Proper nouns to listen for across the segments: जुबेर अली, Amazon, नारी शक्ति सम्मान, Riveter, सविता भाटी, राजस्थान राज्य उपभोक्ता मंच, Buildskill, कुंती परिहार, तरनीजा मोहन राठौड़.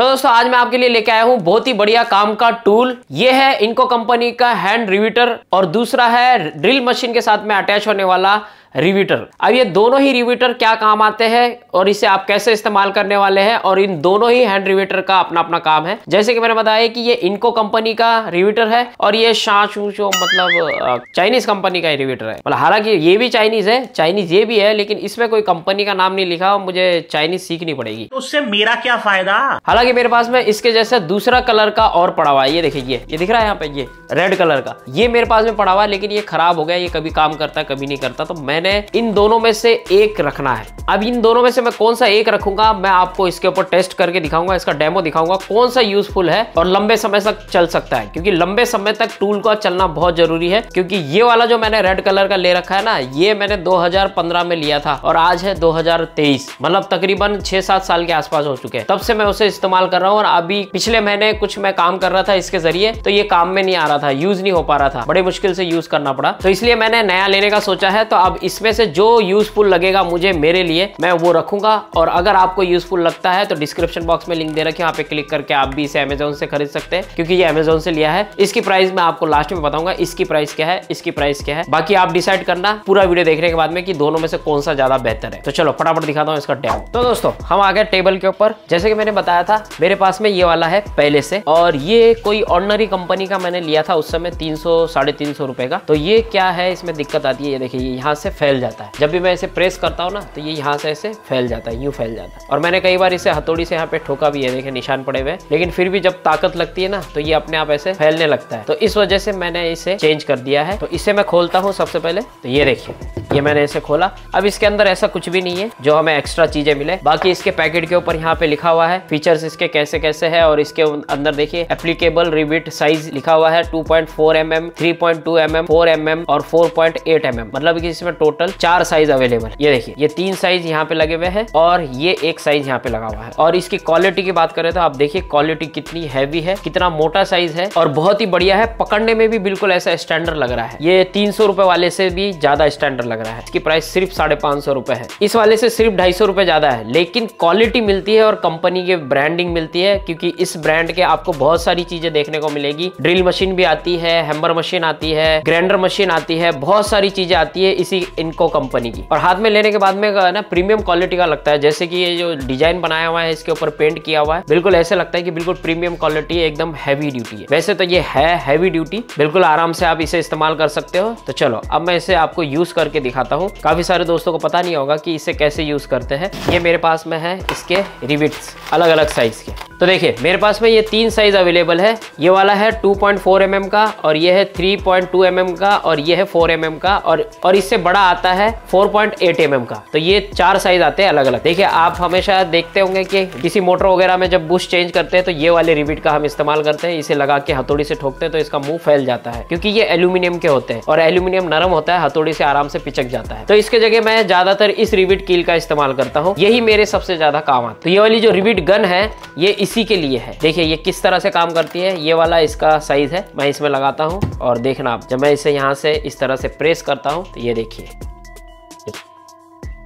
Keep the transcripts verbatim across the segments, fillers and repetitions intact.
तो दोस्तों आज मैं आपके लिए लेके आया हूँ बहुत ही बढ़िया काम का टूल। ये है इनको कंपनी का हैंड रिवीटर और दूसरा है ड्रिल मशीन के साथ में अटैच होने वाला रिवीटर। अब ये दोनों ही रिवीटर क्या काम आते हैं और इसे आप कैसे इस्तेमाल करने वाले हैं, और इन दोनों ही हैंड रिवीटर का अपना अपना काम है। जैसे कि मैंने बताया कि ये इनको कंपनी का रिवीटर है और ये शाचूचो मतलब चाइनीज कंपनी का रिवीटर है। मतलब हालांकि ये भी चाइनीज है, चाइनीज ये भी है, लेकिन इसमें कोई कंपनी का नाम नहीं लिखा। मुझे चाइनीज सीखनी पड़ेगी, उससे मेरा क्या फायदा। हालांकि मेरे पास में इसके जैसा दूसरा कलर का और पड़ा हुआ है, ये देखिए, ये ये दिख रहा है यहाँ पे, ये रेड कलर का ये मेरे पास में पड़ा हुआ है, लेकिन ये खराब हो गया। ये कभी काम करता कभी नहीं करता, तो मैं मैंने इन दोनों में से एक रखना है। अब इन दोनों में से मैं कौन सा एक रखूंगा, मैं आपको इसके ऊपर टेस्ट करके दिखाऊंगा, इसका डेमो दिखाऊंगा कौन सा यूजफुल है और लंबे समय तक चल सकता है। क्योंकि लंबे समय तक टूल का चलना बहुत जरूरी है, क्योंकि ये वाला जो मैंने रेड कलर का ले रखा है ना, ये मैंने दो हज़ार पंद्रह में लिया था और आज है दो हज़ार तेईस, मतलब तकरीबन छह सात साल के आसपास हो चुके हैं, तब से मैं उसे इस्तेमाल कर रहा हूँ। और अभी पिछले महीने कुछ मैं काम कर रहा था इसके जरिए, तो ये काम में नहीं आ रहा था, यूज नहीं हो पा रहा था, बड़े मुश्किल से यूज करना पड़ा, तो इसलिए मैंने नया लेने का सोचा है। तो अब इसमें से जो यूजफुल लगेगा मुझे, मेरे लिए, मैं वो रखूंगा। और अगर आपको यूजफुल लगता है तो डिस्क्रिप्शन बॉक्स में लिंक दे रखी है, यहाँ पे क्लिक करके आप भी इसे अमेजोन से खरीद सकते हैं, क्योंकि ये अमेजोन से लिया है। इसकी प्राइस मैं आपको लास्ट में बताऊंगा, इसकी प्राइस क्या है, इसकी प्राइस क्या है, बाकी आप डिसाइड करना पूरा वीडियो देखने के बाद में कि दोनों में से कौन सा ज्यादा बेहतर है। तो चलो फटाफट दिखाता हूँ इसका डेमो। तो दोस्तों हम आ गए टेबल के ऊपर। जैसे कि मैंने बताया था मेरे पास में ये वाला है पहले से, और ये कोई ऑर्डिनरी कंपनी का मैंने लिया था उस समय तीन सौ साढ़े तीन सौ रुपए का। तो ये क्या है, इसमें दिक्कत आती है, ये देखिए यहाँ से फैल जाता है। जब भी मैं इसे प्रेस करता हूँ ना, तो ये यहाँ से ऐसे फैल जाता है, यूं फैल जाता है। और मैंने कई बार इसे हथौड़ी से यहाँ पे ठोका भी है, देखिए निशान पड़े हुए हैं, लेकिन फिर भी जब ताकत लगती है ना, तो ये अपने आप ऐसे फैलने लगता है। तो इस वजह से मैंने इसे चेंज कर दिया है। तो इसे मैं खोलता हूँ सबसे पहले, तो ये देखिए, ये मैंने इसे खोला। अब इसके अंदर ऐसा कुछ भी नहीं है जो हमें एक्स्ट्रा चीजें मिले। बाकी इसके पैकेट के ऊपर यहाँ पे लिखा हुआ है फीचर्स इसके कैसे कैसे है, और इसके अंदर देखिए एप्लीकेबल रिविट साइज लिखा हुआ है two point four M M, three point two M M, four M M और four point eight M M, मतलब कि इसमें टोटल चार साइज अवेलेबल। ये देखिए, ये तीन साइज यहाँ पे लगे हुए हैं और ये एक साइज यहाँ पे लगा हुआ है। और इसकी क्वालिटी की बात करें तो आप देखिए क्वालिटी कितनी हैवी है, कितना मोटा साइज है और बहुत ही बढ़िया है। पकड़ने में भी बिल्कुल ऐसा स्टैंडर्ड लग रहा है। ये तीन सौ रुपए वाले से भी ज्यादा स्टैंडर्ड लग रहा है। इसकी प्राइस सिर्फ साढ़े पांच सौ रुपए है, इस वाले से सिर्फ ढाई सौ रुपए ज्यादा है, लेकिन क्वालिटी मिलती है और कंपनी के ब्रांडिंग मिलती है। क्योंकि इस ब्रांड के आपको बहुत सारी चीजें देखने को मिलेगी। ड्रिल मशीन भी आती है, हैमर मशीन आती है, ग्राइंडर मशीन आती है, बहुत सारी चीजें आती है इसी इनको कंपनी की। और हाथ में लेने के बाद में ना प्रीमियम क्वालिटी का लगता है। जैसे कि ये जो डिजाइन बनाया हुआ है, इसके ऊपर पेंट किया हुआ है, बिल्कुल ऐसे लगता है कि बिल्कुल प्रीमियम क्वालिटी है, एकदम हैवी ड्यूटी है। वैसे तो ये है हैवी ड्यूटी, बिल्कुल आराम से आप इसे इस्तेमाल कर सकते हो। तो चलो अब मैं इसे आपको यूज करके दिखाता हूँ। काफी सारे दोस्तों को पता नहीं होगा कि इसे कैसे यूज करते हैं। ये मेरे पास में है इसके रिविट्स अलग अलग साइज के। तो देखिए मेरे पास में ये तीन साइज अवेलेबल है। ये वाला है two point four M M का, और ये है three point two M M का, और ये है फोर एम एम का, और और इससे बड़ा आता है four point eight M M का। तो ये चार साइज आते हैं अलग अलग। देखिए आप हमेशा देखते होंगे कि किसी मोटर वगैरह में जब बुश चेंज करते हैं तो ये वाले रिविट का हम इस्तेमाल करते हैं। इसे लगा के हथौड़ी से ठोकते हैं तो इसका मुंह फैल जाता है, क्योंकि ये एल्यूमिनियम के होते हैं और एल्यूमिनियम नरम होता है, हथौड़ी से आराम से पिचक जाता है। तो इसके जगह मैं ज्यादातर इस रिविट कील का इस्तेमाल करता हूँ, यही मेरे सबसे ज्यादा काम आता है। तो ये वाली जो रिविट गन है ये इसी के लिए है। देखिए ये किस तरह से काम करती है। ये वाला इसका साइज है, मैं इसमें लगाता हूँ और देखना आप, जब मैं इसे यहाँ से इस तरह से प्रेस करता हूँ तो ये देखिए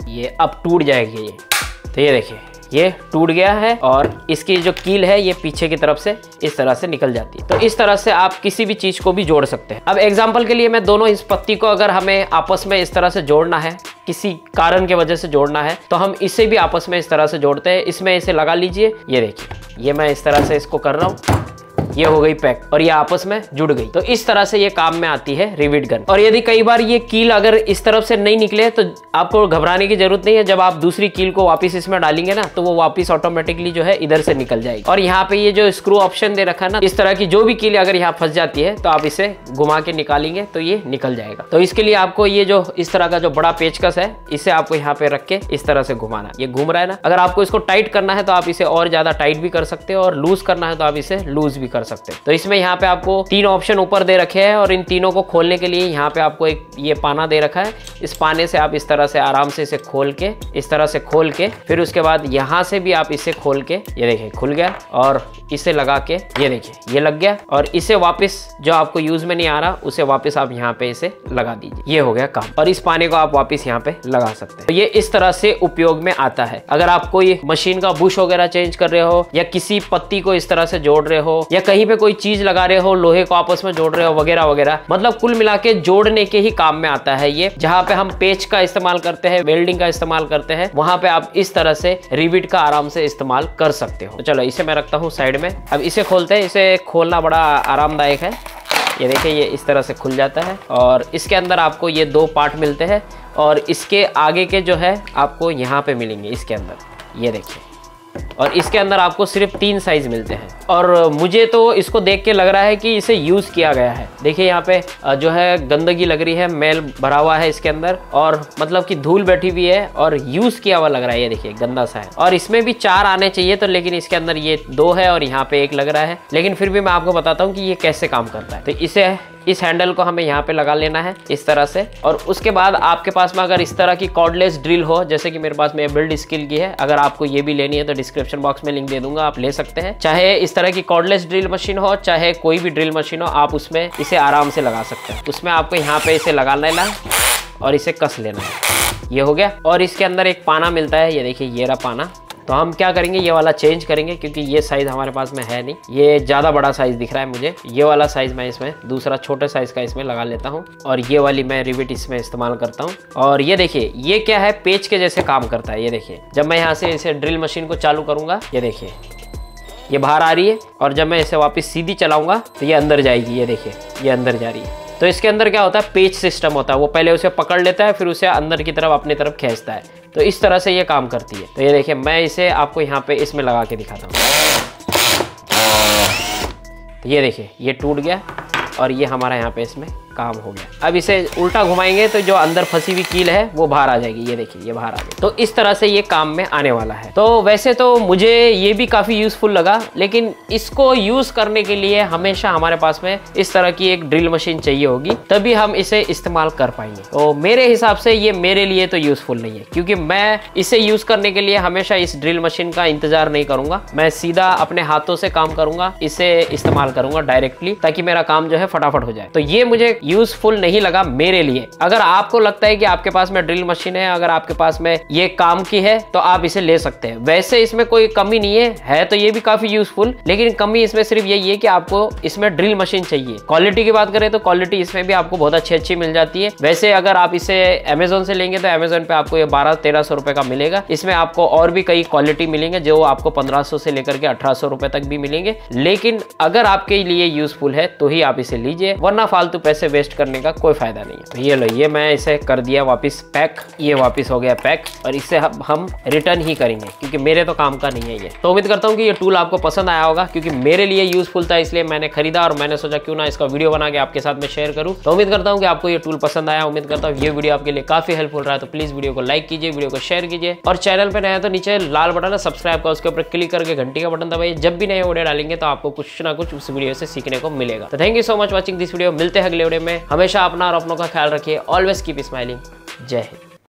ये अब टूट जाएगी। ये तो ये देखिए ये टूट गया है, और इसकी जो कील है ये पीछे की तरफ से इस तरह से निकल जाती है। तो इस तरह से आप किसी भी चीज को भी जोड़ सकते हैं। अब एग्जाम्पल के लिए मैं दोनों इस पत्ती को अगर हमें आपस में इस तरह से जोड़ना है, किसी कारण के वजह से जोड़ना है, तो हम इसे भी आपस में इस तरह से जोड़ते हैं। इसमें इसे लगा लीजिए, ये देखिए ये मैं इस तरह से इसको कर रहा हूँ, ये हो गई पैक और ये आपस में जुड़ गई। तो इस तरह से ये काम में आती है रिविट गन। और यदि कई बार ये कील अगर इस तरफ से नहीं निकले तो आपको घबराने की जरूरत नहीं है। जब आप दूसरी कील को वापस इसमें डालेंगे ना, तो वो वापस ऑटोमेटिकली जो है इधर से निकल जाएगी। और यहाँ पे ये जो स्क्रू ऑप्शन दे रखा है ना, इस तरह की जो भी कील अगर यहाँ फंस जाती है तो आप इसे घुमा के निकालेंगे तो ये निकल जाएगा। तो इसके लिए आपको ये जो इस तरह का जो बड़ा पेचकस है, इसे आपको यहाँ पे रख के इस तरह से घुमाना। ये घूम रहा है ना, अगर आपको इसको टाइट करना है तो आप इसे और ज्यादा टाइट भी कर सकते हो, और लूज करना है तो आप इसे लूज भी कर कर सकते हैं। तो इसमें यहाँ पे आपको तीन ऑप्शन ऊपर दे रखे हैं और इन तीनों को खोलने के लिए यहाँ पे आपको एक ये पाना दे रखा है। इस पाने से आप इस तरह से आराम से इसे खोल के, इस तरह से खोल के फिर उसके बाद यहाँ से भी आप इसे खोल के, ये देखिए खुल गया, और इसे लगा के ये देखिए ये लग गया, और इसे वापस जो आपको यूज में नहीं आ रहा उसे वापस आप यहाँ पे इसे लगा दीजिए। ये हो गया काम, और इस पाने को आप वापस यहाँ पे लगा सकते हैं। तो ये इस तरह से उपयोग में आता है। अगर आप कोई मशीन का बुश वगैरह चेंज कर रहे हो, या किसी पत्ती को इस तरह से जोड़ रहे हो, या कहीं पे कोई चीज लगा रहे हो, लोहे को आपस में जोड़ रहे हो वगैरह वगैरह, मतलब कुल मिला के जोड़ने के ही काम में आता है ये। जहाँ पे हम पेच का इस्तेमाल करते हैं, वेल्डिंग का इस्तेमाल करते हैं, वहां पे आप इस तरह से रिविट का आराम से इस्तेमाल कर सकते हो। तो चलो इसे मैं रखता हूँ साइड में। अब इसे खोलते हैं। इसे खोलना बड़ा आरामदायक है। ये देखिए ये इस तरह से खुल जाता है और इसके अंदर आपको ये दो पार्ट मिलते हैं और इसके आगे के जो है आपको यहाँ पे मिलेंगे इसके अंदर, ये देखिए, और इसके अंदर आपको सिर्फ तीन साइज मिलते हैं। और मुझे तो इसको देख के लग रहा है कि इसे यूज़ किया गया है। देखिए यहाँ पे जो है गंदगी लग रही है, मैल भरा हुआ है इसके अंदर, और मतलब कि धूल बैठी हुई है और यूज़ किया हुआ लग रहा है। ये देखिए गंदा सा है। और इसमें भी चार आने चाहिए तो, लेकिन इसके अंदर ये दो है और यहाँ पे एक लग रहा है। लेकिन फिर भी मैं आपको बताता हूँ कि ये कैसे काम करता है। तो इसे, इस हैंडल को हमें यहाँ पे लगा लेना है इस तरह से, और उसके बाद आपके पास में अगर इस तरह की कॉर्डलेस ड्रिल हो, जैसे कि मेरे पास में बिल्ड स्किल की है, अगर आपको ये भी लेनी है तो डिस्क्रिप्शन बॉक्स में लिंक दे दूंगा, आप ले सकते हैं। चाहे इस तरह की कॉर्डलेस ड्रिल मशीन हो, चाहे कोई भी ड्रिल मशीन हो, आप उसमें इसे आराम से लगा सकते हैं। उसमें आपको यहाँ पे इसे लगा लेना है और इसे कस लेना है। ये हो गया। और इसके अंदर एक पाना मिलता है, ये देखिए ये रहा पाना। तो हम क्या करेंगे, ये वाला चेंज करेंगे क्योंकि ये साइज़ हमारे पास में है नहीं, ये ज़्यादा बड़ा साइज़ दिख रहा है मुझे। ये वाला साइज़ मैं इसमें, दूसरा छोटे साइज़ का इसमें लगा लेता हूँ, और ये वाली मैं रिविट इसमें इस्तेमाल करता हूँ। और ये देखिए ये क्या है, पेच के जैसे काम करता है। ये देखिए जब मैं यहाँ से इसे ड्रिल मशीन को चालू करूँगा, ये देखिए ये बाहर आ रही है, और जब मैं इसे वापस सीधी चलाऊँगा तो ये अंदर जाएगी। ये देखिए ये अंदर जा रही है। तो इसके अंदर क्या होता है, पेच सिस्टम होता है। वो पहले उसे पकड़ लेता है, फिर उसे अंदर की तरफ अपनी तरफ खींचता है। तो इस तरह से ये काम करती है। तो ये देखिए मैं इसे आपको यहाँ पे इसमें लगा के दिखाता हूँ। तो ये देखिए ये टूट गया और ये हमारा यहाँ पे इसमें काम हो गया। अब इसे उल्टा घुमाएंगे तो जो अंदर फंसी हुई कील है वो बाहर आ जाएगी। ये देखिए ये बाहर आ गई। तो इस तरह से ये काम में आने वाला है। तो वैसे तो मुझे ये भी काफ़ी यूज़फुल लगा, लेकिन इसको यूज़ करने के लिए हमेशा हमारे पास में इस तरह की एक ड्रिल मशीन चाहिए होगी, तभी हम इसे इस्तेमाल कर पाएंगे। तो मेरे हिसाब से ये मेरे लिए तो यूज़फुल नहीं है, क्योंकि मैं इसे यूज़ करने के लिए हमेशा इस ड्रिल मशीन का इंतज़ार नहीं करूँगा। मैं सीधा अपने हाथों से काम करूँगा, इसे इस्तेमाल करूँगा डायरेक्टली, ताकि मेरा काम जो है फटाफट हो जाए। तो ये मुझे यूजफुल नहीं लगा मेरे लिए। अगर आपको लगता है कि आपके पास में ड्रिल मशीन है, अगर आपके पास में ये काम की है, तो आप इसे ले सकते हैं। वैसे इसमें कोई कमी नहीं है, है तो ये भी काफी यूजफुल, लेकिन कमी इसमें सिर्फ यही है कि आपको इसमें ड्रिल मशीन चाहिए। क्वालिटी की बात करें तो क्वालिटी इसमें भी आपको बहुत अच्छी अच्छी मिल जाती है। वैसे अगर आप इसे अमेजोन से लेंगे तो अमेजोन पे आपको ये बारह तेरह सौ रुपए का मिलेगा। इसमें आपको और भी कई क्वालिटी मिलेंगे जो आपको पंद्रह सौ से लेकर के अठारह सौ रुपए तक भी मिलेंगे। लेकिन अगर आपके लिए यूजफुल है तो ही आप इसे लीजिए, वरना फालतू पैसे वेस्ट करने का कोई फायदा नहीं है। तो ये लो, ये मैं इसे कर दिया वापस पैक। ये वापस हो गया पैक, और इससे हम, हम रिटर्न ही करेंगे क्योंकि मेरे तो काम का नहीं है ये। तो उम्मीद करता हूँ कि ये टूल आपको पसंद आया होगा, क्योंकि मेरे लिए यूजफुल था इसलिए मैंने खरीदा, और मैंने सोचा क्यों ना इसका वीडियो बना के आपके साथ में शेयर करूँ। तो उम्मीद करता हूँ कि आपको ये टूल पसंद आया। उम्मीद करता हूँ ये वीडियो आपके लिए काफी हेल्पफुल रहा है। तो प्लीज वीडियो को लाइक कीजिए, वीडियो को शेयर कीजिए, और चैनल पर नया तो नीचे लाल बटन है सब्सक्राइब का, उसके ऊपर क्लिक करके घंटी का बटन दबाइए। जब भी नए वीडियो डालेंगे तो आपको कुछ ना कुछ उस वीडियो से सीखने को मिलेगा। तो thank you so much watching this video. मिलते हैं अगले वीडियो में। हमेशा अपना और अपनों का ख्याल रखिए। Always keep smiling. जय हिंद।